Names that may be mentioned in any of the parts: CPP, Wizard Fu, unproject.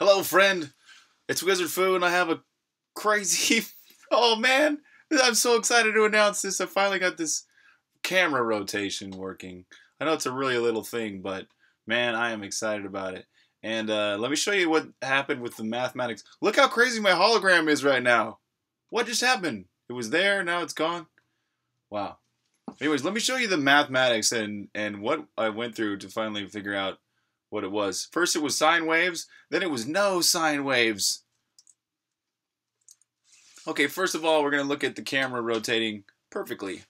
Hello, friend. It's Wizard Fu, and I have a crazy... Oh, man. I'm so excited to announce this. I finally got this camera rotation working. I know it's a really little thing, but, man, I am excited about it. And let me show you what happened with the mathematics. Look how crazy my hologram is right now. What just happened? It was there, now it's gone. Wow. Anyways, let me show you the mathematics and what I went through to finally figure out what it was. First it was sine waves, then it was no sine waves. Okay, first of all, we're going to look at the camera rotating perfectly.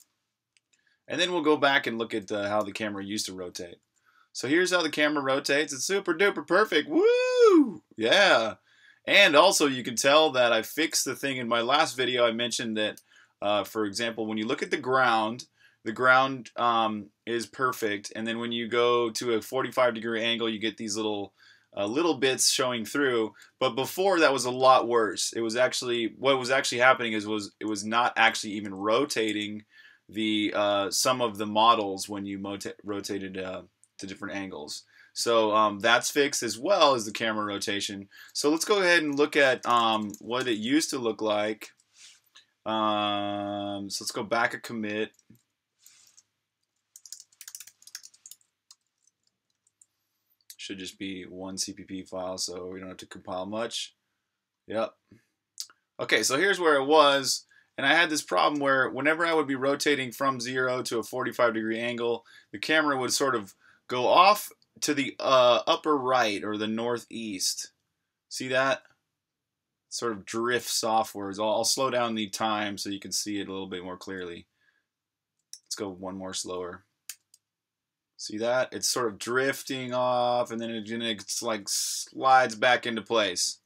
And then we'll go back and look at how the camera used to rotate. So here's how the camera rotates. It's super duper perfect. Woo! Yeah! And also you can tell that I fixed the thing in my last video. I mentioned that, for example, when you look at the ground is perfect, and then when you go to a 45-degree angle, you get these little bits showing through. But before, that was a lot worse. It was actually what was actually happening is it was not actually even rotating the some of the models when you rotated to different angles. So that's fixed, as well as the camera rotation. So let's go ahead and look at what it used to look like. So let's go back a commit. Should just be one CPP file, so we don't have to compile much. Yep. Okay, so here's where it was, and I had this problem where whenever I would be rotating from 0 to a 45-degree angle, the camera would sort of go off to the upper right or the northeast. See that? Sort of drifts offwards. I'll slow down the time so you can see it a little bit more clearly. Let's go one more slower. See that? It's sort of drifting off, and then it's like slides back into place.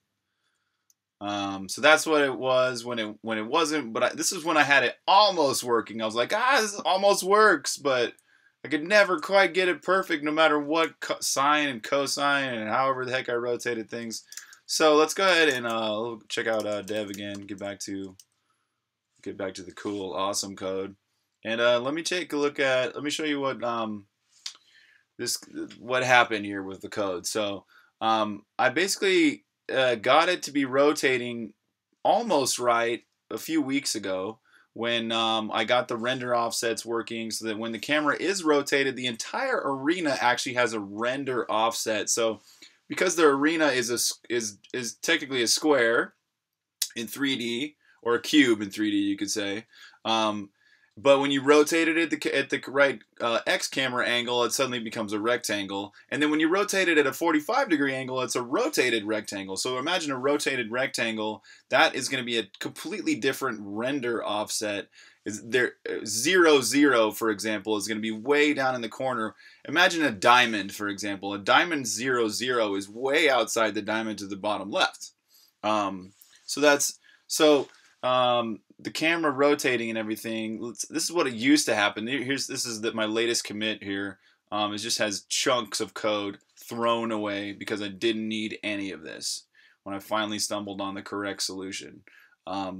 So that's what it was when it wasn't. But this is when I had it almost working. I was like, this almost works, but I could never quite get it perfect, no matter what sine and cosine and however the heck I rotated things. So let's go ahead and check out Dev again. Get back to the cool, awesome code, and let me take a look at. Let me show you what. What happened here with the code. So I basically got it to be rotating almost right a few weeks ago when I got the render offsets working, so that when the camera is rotated, the entire arena actually has a render offset. So because the arena is technically a square in 3D, or a cube in 3D, you could say. But when you rotate it at the right X camera angle, it suddenly becomes a rectangle. And then when you rotate it at a 45-degree angle, it's a rotated rectangle. So imagine a rotated rectangle. That is going to be a completely different render offset. Is there 0, 0, for example, is going to be way down in the corner. Imagine a diamond, for example. A diamond 0, 0 is way outside the diamond to the bottom left. The camera rotating and everything. This is what it used to happen. This is my latest commit here. It just has chunks of code thrown away because I didn't need any of this when I finally stumbled on the correct solution. I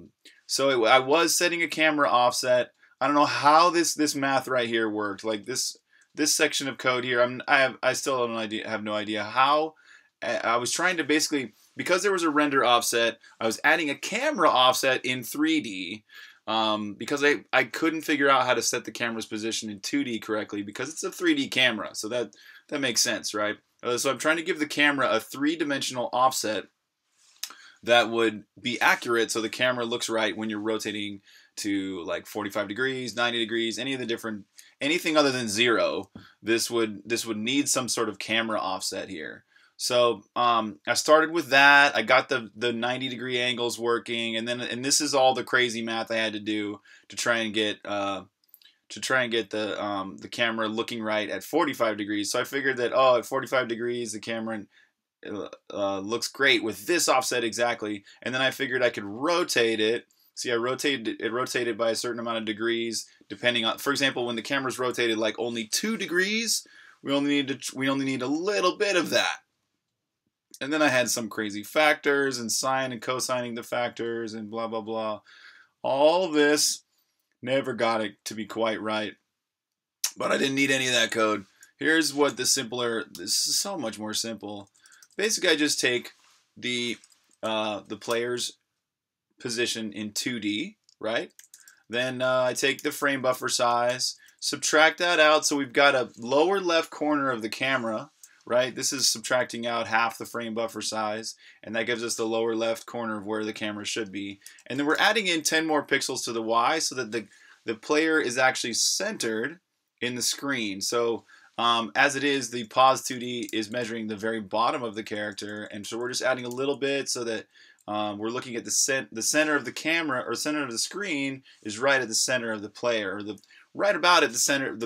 was setting a camera offset. I don't know how this math right here worked. Like this section of code here, I still have no idea how. I was trying to basically, because there was a render offset, I was adding a camera offset in 3D because I couldn't figure out how to set the camera's position in 2D correctly because it's a 3D camera. So that makes sense, right? So I'm trying to give the camera a 3-dimensional offset that would be accurate so the camera looks right when you're rotating to like 45 degrees, 90 degrees, any of the different, anything other than 0. This would need some sort of camera offset here. So I started with that. I got the 90-degree angles working, and this is all the crazy math I had to do to try and get the camera looking right at 45 degrees. So I figured that at 45 degrees the camera looks great with this offset exactly, and then I figured I could rotate it. See, I rotated it by a certain amount of degrees depending on, for example, when the camera's rotated like only 2 degrees, we only need a little bit of that. And then I had some crazy factors and sine and cosining the factors and blah, blah, blah. All of this never got it to be quite right. But I didn't need any of that code. Here's what the simpler, this is so much more simple. Basically, I just take the player's position in 2D, right? Then I take the frame buffer size, subtract that out, so we've got a lower left corner of the camera, right? This is subtracting out half the frame buffer size, and that gives us the lower left corner of where the camera should be. And then we're adding in 10 more pixels to the Y so that the player is actually centered in the screen. So as it is, the pause 2D is measuring the very bottom of the character, and so we're just adding a little bit so that we're looking at the center of the camera, or center of the screen is right at the center of the player, or right about at the center of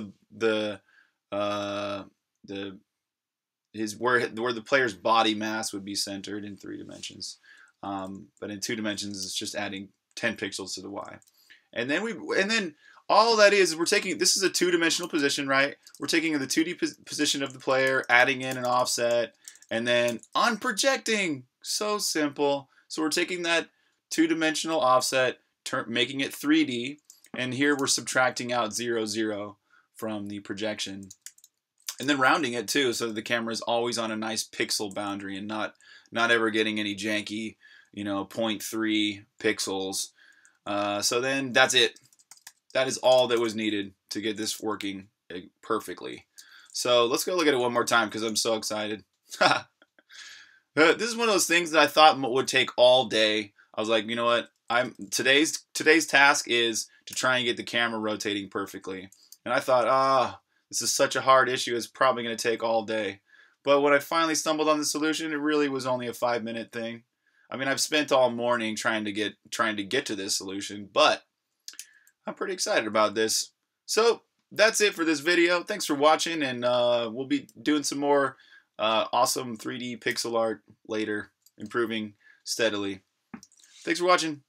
where the player's body mass would be centered in 3 dimensions. But in 2 dimensions, it's just adding 10 pixels to the Y. And then all that is, we're taking, this is a 2-dimensional position, right? We're taking the 2D position of the player, adding in an offset, and then unprojecting. So simple. So we're taking that 2-dimensional offset, making it 3D, and here we're subtracting out 0, 0 from the projection. And then rounding it too, so that the camera is always on a nice pixel boundary and not ever getting any janky, you know, 0.3 pixels. So then that's it. That is all that was needed to get this working perfectly. So let's go look at it one more time because I'm so excited. This is one of those things that I thought would take all day. I was like, you know what? Today's task is to try and get the camera rotating perfectly. And I thought, this is such a hard issue. It's probably going to take all day. But when I finally stumbled on the solution, it really was only a 5-minute thing. I mean, I've spent all morning trying to get to this solution, but I'm pretty excited about this. So that's it for this video. Thanks for watching, and we'll be doing some more awesome 3D pixel art later, improving steadily. Thanks for watching.